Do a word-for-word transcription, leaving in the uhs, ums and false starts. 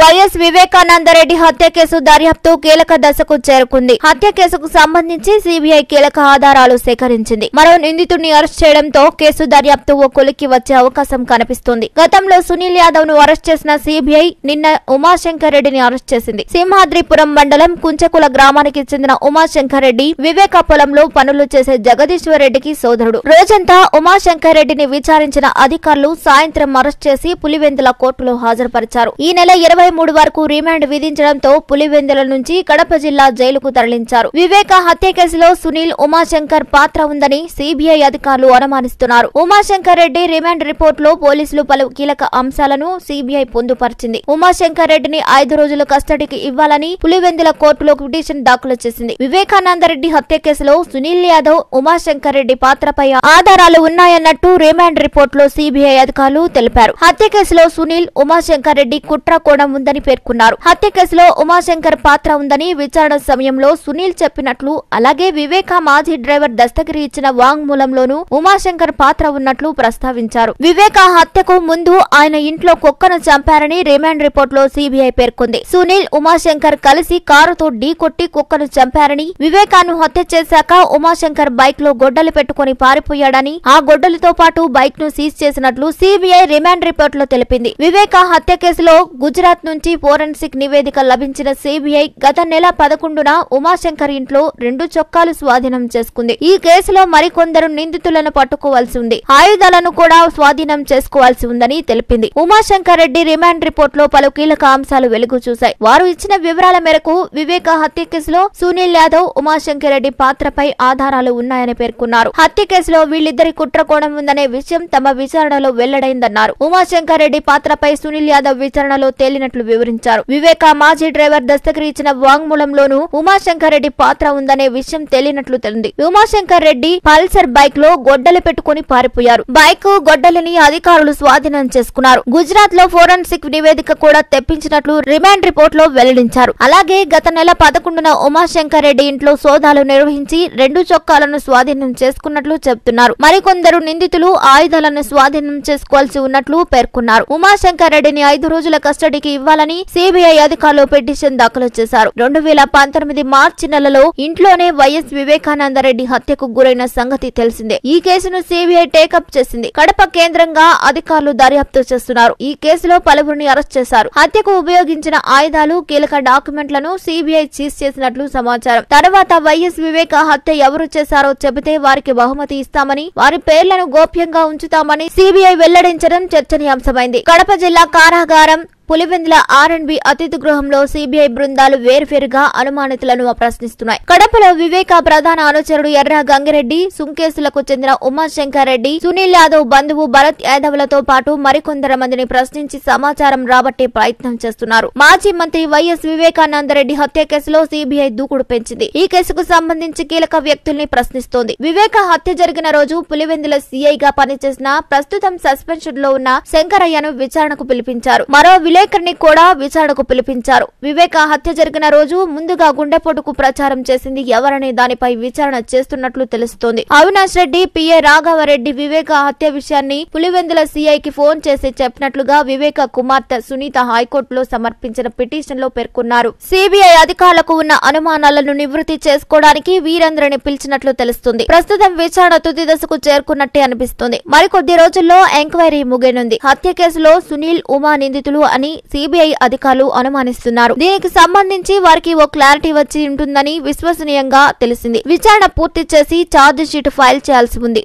YS Vivekananda Reddy హత్య case దర్యాప్తు కీలక దశకు చేరుకుంది. హత్య కేసుకు సంబంధించి సిబిఐ కీలక ఆధారాలు సేకరించింది. మరో నిందితుడిని అరెస్ట్ చేయడంతో కేసు దర్యాప్తు ఓ కొలిక్కి వచ్చే అవకాశం కనిపిస్తుంది. గతంలో సునీల్ యాదవ్ ను అరెస్ట్ చేసిన సిబిఐ నిన్న ఉమాశంకర్ రెడ్డిని అరెస్ట్ చేసింది. సింహాద్రిపురం మండలం కుంచకుల గ్రామానికి చెందిన ఉమాశంకర్ రెడ్డి వివేక పొలంలో పనులు చేసే జగదీశ్వర్ రెడ్డికి సోదరుడు. రోజంతా ఉమాశంకర్ రెడ్డిని విచారించిన అధికారులు సాయంత్రం అరెస్ట్ చేసి పులివెందుల కోర్టులో హాజరుపరిచారు. ఈ నెల ఇరవై మూడు వరకు రిమాండ్ విధించడంతో పులివెందుల నుంచి కడప జిల్లా జైలుకు తరలించారు. వివేక హత్య కేసులో సునీల్ ఉమాశంకర్ పాత్ర ఉందని సిబిఐ అధికారులు అనుమానిస్తున్నారు. ఉమాశంకర్ రెడ్డి రిమాండ్ రిపోర్టులో పోలీసులు పలు కీలక అంశాలను సిబిఐ పొందుపరిచింది. ఉమాశంకర్ రెడ్డిని ఐదు రోజుల కస్టడీకి ఇవ్వాలని పులివెందుల కోర్టులో పిటిషన్ దాఖలు చేసింది. వివేకానంద రెడ్డి హత్య కేసులో సునీల్ యాదవ్, ఉమాశంకర్ రెడ్డి పాత్రపై ఆధారాలు ఉన్నాయన్నట్టు రిమాండ్ రిపోర్టులో సిబిఐ అధికారులు తెలిపారు. హత్య కేసులో సునీల్, ఉమాశంకర్ రెడ్డి కుట్ర కోణం ఉందని పేర్కొన్నారు. హత్య కేసులో ఉమాశంకర్ పాత్ర ఉందని విచారణ సమయంలో సునీల్ చెప్పినట్లు, అలాగే వివేక మాజీ డ్రైవర్ దస్తగిరి ఇచ్చిన వాంగ్మూలంలోనూ ఉమాశంకర్ పాత్ర ఉన్నట్లు ప్రస్తావించారు. వివేక హత్యకు ముందు ఆయన ఇంట్లో కుక్కను చంపారని రిమాండ్ రిపోర్టులో సిబిఐ పేర్కొంది. సునీల్, ఉమాశంకర్ కలిసి కారుతో ఢీ కొట్టి కుక్కను చంపారని, వివేకాను హత్య చేశాక ఉమాశంకర్ బైక్ లో గొడ్డలు పెట్టుకుని పారిపోయాడని, ఆ గొడ్డలతో పాటు బైక్ ను సీజ్ చేసినట్లు సిబిఐ రిమాండ్ రిపోర్టులో తెలిపింది. వివేక హత్య కేసులో గుజరాత్ నుంచి ఫోరెన్సిక్ నివేదిక లభించిన సిబిఐ గత నెల పదకొండున ఉమాశంకర్ ఇంట్లో రెండు చొక్కాలు స్వాధీనం చేసుకుంది. ఈ కేసులో మరికొందరు నిందితులను పట్టుకోవాల్సి ఉంది. ఆయుధాలను కూడా స్వాధీనం చేసుకోవాల్సి ఉందని తెలిపింది. ఉమాశంకర్ రెడ్డి రిమాండ్ రిపోర్టులో పలు కీలక అంశాలు వెలుగు చూశాయి. వారు ఇచ్చిన వివరాల మేరకు వివేక హత్య కేసులో సునీల్ యాదవ్, ఉమాశంకర్ రెడ్డి పాత్రపై ఆధారాలు ఉన్నాయని పేర్కొన్నారు. హత్య కేసులో వీళ్ళిద్దరి కుట్రకోణం ఉందనే విషయం తమ విచారణలో వెల్లడైందన్నారు. ఉమాశంకర్ రెడ్డి పాత్రపై సునీల్ యాదవ్ విచారణలో తేలినట్లు వివరించారు. వివేక మాజీ డ్రైవర్ దస్తగిరి ఇచ్చిన వాంగ్మూలంలోనూ ఉమాశంకర్ రెడ్డి పాత్ర ఉందనే విషయం తెలియనట్లు తెలింది. ఉమాశంకర్ రెడ్డి పల్సర్ బైక్ లో గొడ్డలు పెట్టుకుని పారిపోయారు. బైక్ గొడ్డలిని అధికారులు స్వాధీనం చేసుకున్నారు. గుజరాత్ లో ఫోరెన్సిక్ నివేదిక కూడా తెప్పించినట్లు రిమాండ్ రిపోర్ట్ లో వెల్లడించారు. అలాగే గత నెల పదకొండున ఉమాశంకర్ రెడ్డి ఇంట్లో సోదాలు నిర్వహించి రెండు చొక్కాలను స్వాధీనం చేసుకున్నట్లు చెబుతున్నారు. మరికొందరు నిందితులు ఆయుధాలను స్వాధీనం చేసుకోవాల్సి ఉన్నట్లు పేర్కొన్నారు. ఉమాశంకర్ రెడ్డిని ఐదు రోజుల కస్టడీకి ఇవ్వాలని సిబిఐ అధికారులు పిటిషన్ దాఖలు చేశారు. రెండు వేల పంతొమ్మిది మార్చి నెలలో ఇంట్లోనే వైఎస్ వివేకానంద రెడ్డి హత్యకు గురైన సంగతి తెలిసిందే. ఈ కేసును సిబిఐ టేకప్ చేసింది. కడప కేంద్రంగా అధికారులు దర్యాప్తు చేస్తున్నారు. ఈ కేసులో పలువురిని అరెస్ట్ చేశారు. హత్యకు ఉపయోగించిన ఆయుధాలు, కీలక డాక్యుమెంట్లను సిబిఐ సీజ్ చేసినట్లు సమాచారం. తర్వాత వైఎస్ వివేక హత్య ఎవరు చేశారో చెబితే వారికి బహుమతి ఇస్తామని, వారి పేర్లను గోప్యంగా ఉంచుతామని సిబిఐ వెల్లడించడం చర్చనీయాంశమైంది. కడప జిల్లా కారాగారం పులివెందుల ఆర్ అండ్ బి అతిథి గృహంలో సిబిఐ బృందాలు వేర్వేరుగా అనుమానితులను ప్రశ్నిస్తున్నాయి. కడపలో వివేక ప్రధాన అనుచరుడు ఎర్ర గంగిరెడ్డి, సుంకేసులకు చెందిన ఉమాశంకర్ రెడ్డి, సునీల్ యాదవ్ బంధువు భరత్ యాదవ్లతో పాటు మరికొందరు మందిని ప్రశ్నించి సమాచారం రాబట్టే ప్రయత్నం చేస్తున్నారు. మాజీ మంత్రి వైఎస్ వివేకానంద రెడ్డి హత్య కేసులో సిబిఐ దూకుడు పెంచింది. ఈ కేసుకు సంబంధించి కీలక వ్యక్తుల్ని ప్రశ్నిస్తోంది. వివేక హత్య జరిగిన రోజు పులివెందుల సిఐగా పనిచేసిన, ప్రస్తుతం సస్పెన్షన్ లో ఉన్న శంకరయ్యను విచారణకు పిలిపించారు. మరో విలేకరిని కూడా విచారణకు పిలిపించారు. వివేక హత్య జరిగిన రోజు ముందుగా గుండెపోటుకు ప్రచారం చేసింది ఎవరనే దానిపై విచారణ చేస్తున్నట్లు తెలుస్తోంది. అవినాష్ రెడ్డి, పిఏ రాఘవరెడ్డి వివేక హత్య విషయాన్ని పులివెందుల సిఐకి ఫోన్ చేసి చెప్పినట్లుగా వివేక కుమార్తె సునీత హైకోర్టులో సమర్పించిన పిటిషన్ లో పేర్కొన్నారు. సిబిఐ అధికారులకు ఉన్న అనుమానాలను నివృత్తి చేసుకోవడానికి వీరందరిని పిలిచినట్లు తెలుస్తుంది. ప్రస్తుతం విచారణ తుది దశకు చేరుకున్నట్టే అనిపిస్తుంది. మరికొద్ది రోజుల్లో ఎంక్వైరీ ముగియనుంది. హత్య కేసులో సునీల్, ఉమా నిందితులు సిబిఐ అధికారులు అనుమానిస్తున్నారు. దీనికి సంబంధించి వారికి ఓ క్లారిటీ వచ్చి ఉంటుందని విశ్వసనీయంగా తెలిసింది. విచారణ పూర్తి చేసి ఛార్జ్ షీట్ ఫైల్ చేయాల్సి ఉంది.